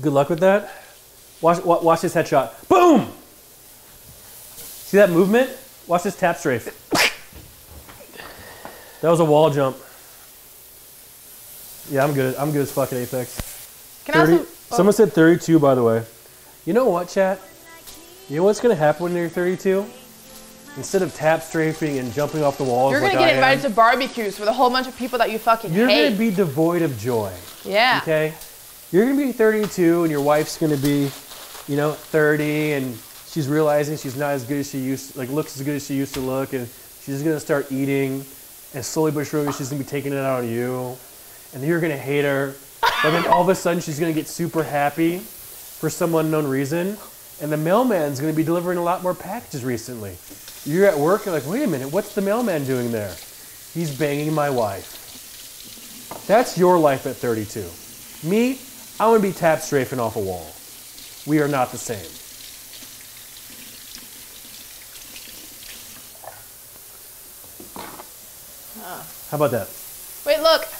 Good luck with that. Watch this headshot. Boom! See that movement? Watch this tap strafe. That was a wall jump. Yeah, I'm good. I'm good as fuck at Apex. Can 30, I also, oh. Someone said 32, by the way. You know what, chat? You know what's going to happen when you're 32? Instead of tap strafing and jumping off the walls, you're going like to get invited to barbecues with a whole bunch of people that you fucking hate. You're going to be devoid of joy. Yeah. Okay? You're going to be 32 and your wife's going to be, you know, 30 and she's realizing she's not as good as she used to, like looks as good as she used to look, and she's going to start eating and slowly but surely she's going to be taking it out on you. And you're going to hate her. But then all of a sudden she's going to get super happy for some unknown reason. And the mailman's going to be delivering a lot more packages recently. You're at work and like, wait a minute, what's the mailman doing there? He's banging my wife. That's your life at 32. Me, I want to be tap strafing off a wall. We are not the same. How about that? Wait, look.